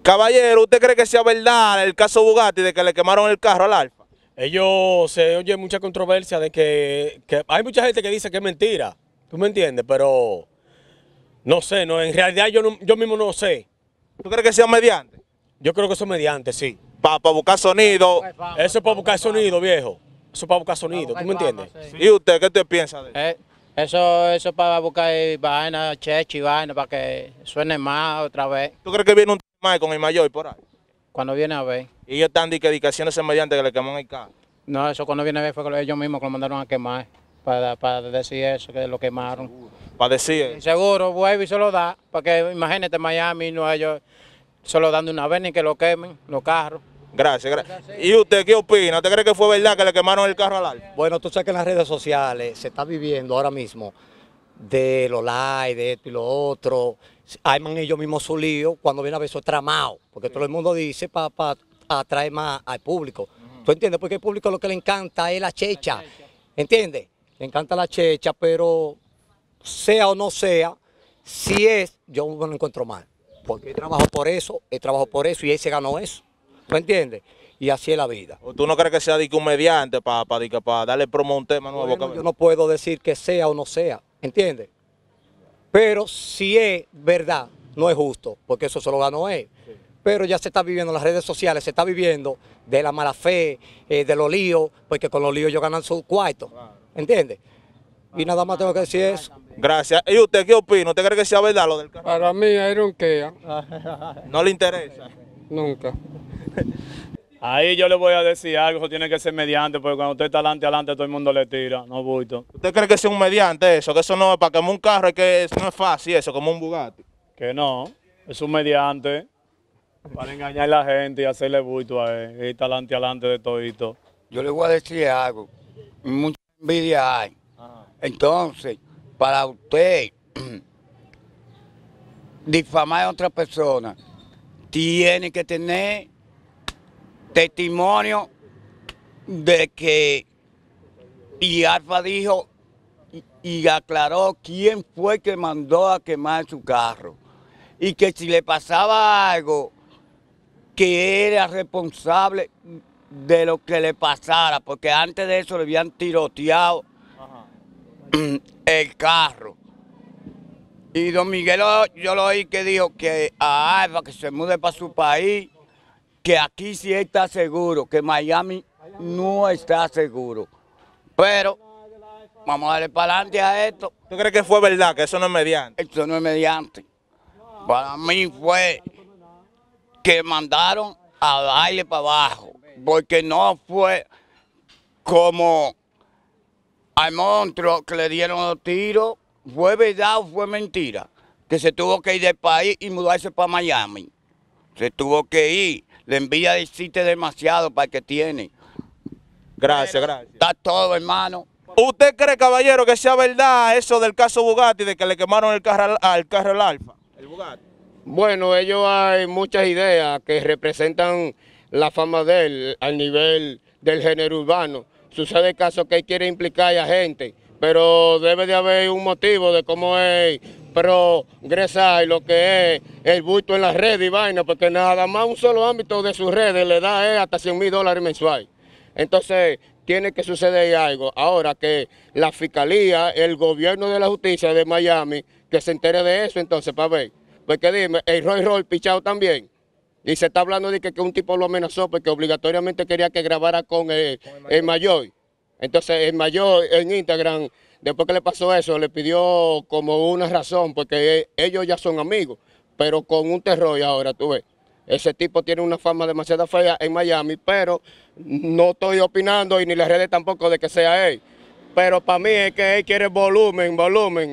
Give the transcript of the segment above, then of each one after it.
Caballero, ¿usted cree que sea verdad el caso Bugatti de que le quemaron el carro al Alfa? Ellos se oye mucha controversia de que hay mucha gente que dice que es mentira, ¿tú me entiendes? Pero no sé, no, en realidad yo mismo no sé. ¿Tú crees que sea mediante? Yo creo que son mediante, sí. Para buscar sonido. Eso es para buscar sonido, viejo. Eso es para buscar sonido, ¿tú me entiendes? Sí. ¿Y usted qué te piensa de eso? Eso es para buscar vaina, chechi, vaina, para que suene más otra vez. ¿Tú crees que viene un más con el mayor por ahí? Cuando viene a ver. ¿Y ellos están dedicaciones mediante que le queman el carro? No, eso cuando viene a ver fue que ellos mismos que lo mandaron a quemar, para decir eso, que lo quemaron. ¿Para decir eso? Seguro, vuelve y se lo da, porque imagínate Miami, no ellos se lo dan de una vez ni que lo quemen, los carros. Gracias, gracias. ¿Y usted qué opina? ¿Usted cree que fue verdad que le quemaron el carro al Alfa? Bueno, tú sabes que en las redes sociales se está viviendo ahora mismo de los likes, de esto y lo otro, arman ellos mismos su lío cuando viene a ver eso tramado, porque todo el mundo dice para atraer más al público. ¿Tú entiendes? Porque el público lo que le encanta es la checha, ¿entiendes? Le encanta la checha, pero sea o no sea, si es, yo no lo encuentro mal, porque él trabajó por eso y él se ganó eso. ¿Tú entiendes? Y así es la vida. ¿Tú no crees que sea de un mediante para darle promo a un tema nuevo? Bueno, yo no puedo decir que sea o no sea, ¿entiendes? Pero si es verdad, no es justo, porque eso se lo ganó él. Sí. Pero ya se está viviendo en las redes sociales, se está viviendo de la mala fe, de los líos, porque con los líos ellos ganan su cuarto, claro. ¿Entiendes? Claro. Y nada más tengo que decir eso. También. Gracias. ¿Y usted qué opina? ¿Usted cree que sea verdad lo del carro? Para mí era un quea. ¿No le interesa? Nunca. Ahí yo le voy a decir algo, eso tiene que ser mediante, porque cuando usted está adelante, todo el mundo le tira, no bulto. ¿Usted cree que sea un mediante eso? Que eso no es para quemar un carro, es que eso no es fácil eso, como un Bugatti. Que no, es un mediante para engañar a la gente y hacerle bulto a él, y está adelante de todito. Yo le voy a decir algo, mucha envidia hay. Ajá. Entonces, para usted difamar a otra persona, tiene que tener testimonio de que y Alfa dijo y aclaró quién fue que mandó a quemar su carro y que si le pasaba algo que era responsable de lo que le pasara, porque antes de eso le habían tiroteado el carro. Y don Miguel, yo lo oí que dijo que a Alfa que se mude para su país, que aquí sí está seguro, que Miami no está seguro. Pero vamos a darle para adelante a esto. ¿Tú crees que fue verdad, que eso no es mediante? Eso no es mediante. Para mí fue que mandaron a darle para abajo, porque no fue como al monstruo que le dieron los tiros. ¿Fue verdad o fue mentira? Que se tuvo que ir del país y mudarse para Miami. Se tuvo que ir. Le envía decirte demasiado para el que tiene. Gracias, pero, gracias. Está todo, hermano. ¿Usted cree, caballero, que sea verdad eso del caso Bugatti, de que le quemaron el carro al Alfa? El Bugatti. Bueno, ellos hay muchas ideas que representan la fama de él al nivel del género urbano. Sucede caso que él quiere implicar a gente, pero debe de haber un motivo de cómo es progresar y lo que es el bulto en las redes y vaina, porque nada más un solo ámbito de sus redes le da hasta $100,000 mensual. Entonces tiene que suceder algo. Ahora que la fiscalía, el gobierno de la justicia de Miami, que se entere de eso, entonces para ver. Porque dime, el Roy pichado también. Y se está hablando de que un tipo lo amenazó porque obligatoriamente quería que grabara con el mayor. Entonces el mayor en Instagram, después que le pasó eso, le pidió como una razón, porque ellos ya son amigos, pero con un terror ahora, tú ves. Ese tipo tiene una fama demasiado fea en Miami, pero no estoy opinando y ni las redes tampoco de que sea él. Pero para mí es que él quiere volumen,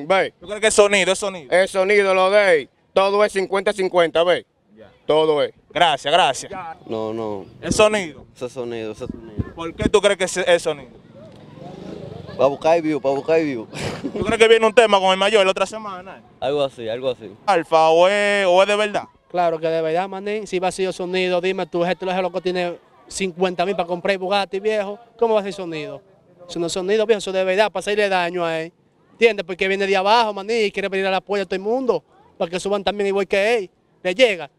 ¿ves? Yo creo que es sonido. El sonido lo de él. Todo es 50-50, ¿ves? Yeah. Todo es. Gracias, gracias. Yeah. No. ¿El sonido? ¿Por qué tú crees que es el sonido? Para buscar view. ¿Tú crees que viene un tema con el mayor la otra semana? Algo así. ¿Alfa o es de verdad? Claro que de verdad, manín. Si va a ser sonido, dime tú, este loco tiene 50,000 para comprar Bugatti, viejo. ¿Cómo va a ser sonido? Si no es sonido, viejo, eso de verdad, para hacerle daño a él. ¿Entiendes? Porque viene de abajo, manín, y quiere pedir el apoyo a todo el mundo, para que suban también igual que él. Le llega.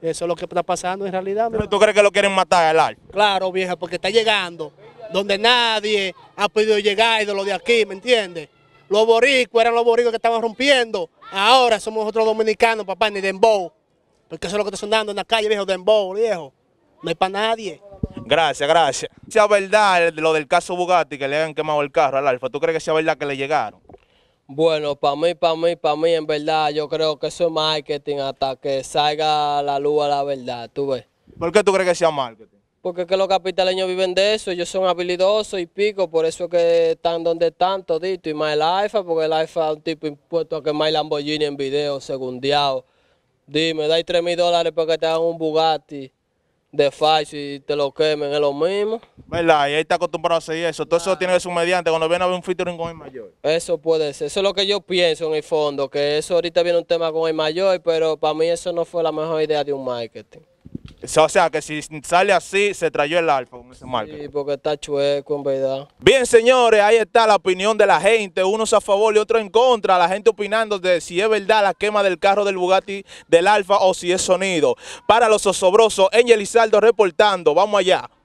Eso es lo que está pasando en realidad. Pero ¿tú crees que lo quieren matar el Alfa? Claro, vieja, porque está llegando donde nadie ha podido llegar y de lo de aquí, ¿me entiendes? Los boricuas eran los boricuas que estaban rompiendo. Ahora somos nosotros dominicanos, papá, ni dembow. Porque eso es lo que está sonando en la calle, viejo, dembow, viejo. No hay para nadie. Gracias, gracias. ¿Sea verdad lo del caso Bugatti, que le hayan quemado el carro al Alfa? ¿Tú crees que sea verdad que le llegaron? Bueno, para mí, en verdad, yo creo que eso es marketing hasta que salga a la luz a la verdad, tú ves. ¿Por qué tú crees que sea marketing? Porque es que los capitaleños viven de eso, ellos son habilidosos y pico, por eso es que están donde están todito, y más el Alfa, porque el Alfa es un tipo impuesto a quemar Lamborghini en video, segundeado. Dime, dais $3,000 para que te hagan un Bugatti de falso y te lo quemen, es lo mismo. ¿Verdad? Y ahí está acostumbrado a hacer eso. Todo eso tiene que ser un mediante cuando viene a ver un featuring con el mayor. Eso puede ser. Eso es lo que yo pienso en el fondo, que eso ahorita viene un tema con el mayor, pero para mí eso no fue la mejor idea de un marketing. O sea, que si sale así, se trayó el Alfa con ese marketing. Sí, porque está chueco, en verdad. Bien, señores, ahí está la opinión de la gente. Unos a favor y otros en contra. La gente opinando de si es verdad la quema del carro del Bugatti del Alfa o si es sonido. Para Los Zozobrosos, Engels Lizardo reportando. Vamos allá.